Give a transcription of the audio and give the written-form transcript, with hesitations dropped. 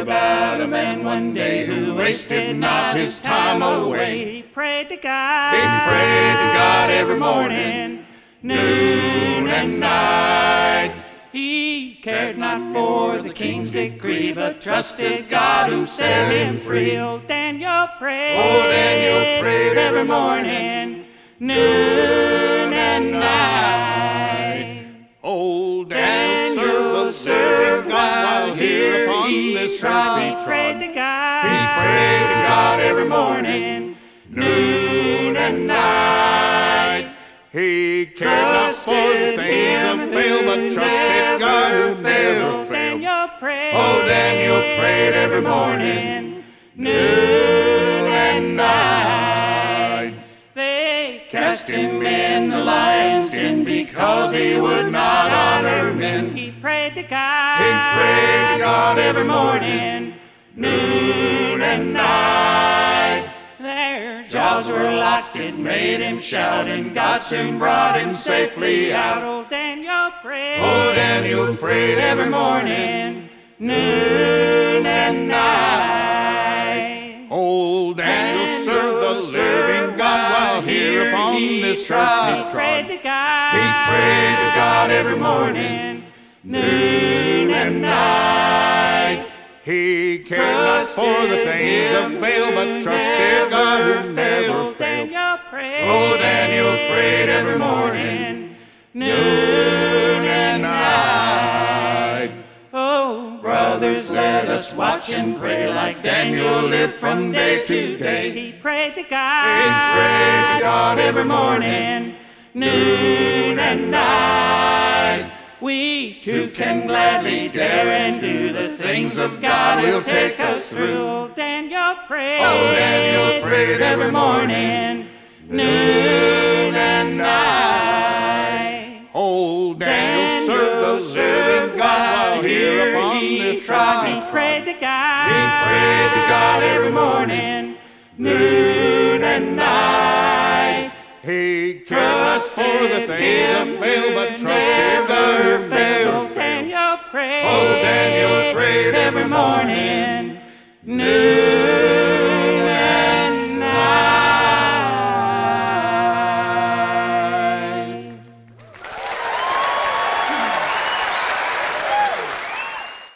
about a man one day who wasted not his time away. He prayed to God. He prayed to God every morning, noon and night. He cared not for the king's decree, but trusted God who set him free. Oh, Daniel prayed every morning, noon and night. Old Daniel served God while here upon this earth. He prayed to God. He prayed to God every morning, noon and night. He cared not for the things that fail, but trusted God who never failed. Oh, Daniel prayed every morning, noon and night. They cast him in the lion's den because he would not honor men. He prayed to God. He prayed to God every morning, noon and night. Their jaws were locked, it made him shout, and God soon brought him safely out. Old Daniel prayed. Old Daniel prayed every morning, noon and night. Old Daniel served the living God while here upon this earth. He prayed to God. He prayed to God every morning, noon and night. He cared not for the things of Baal, but trusted God who never failed. Oh, Daniel prayed every morning, noon and night. Oh, brothers, let us watch and pray like Daniel lived from day to day. He prayed to God. He prayed to God every morning, noon and night. We too can gladly dare and do the things of God who'll take us through. Oh, Daniel prayed. Oh, Daniel prayed every morning, noon and night. Oh, Daniel served God while here upon the throne. He prayed to God. He prayed to God every morning, noon and night. He trusted for the things that fail, but trusted God fail. Oh, Daniel prayed every morning, noon.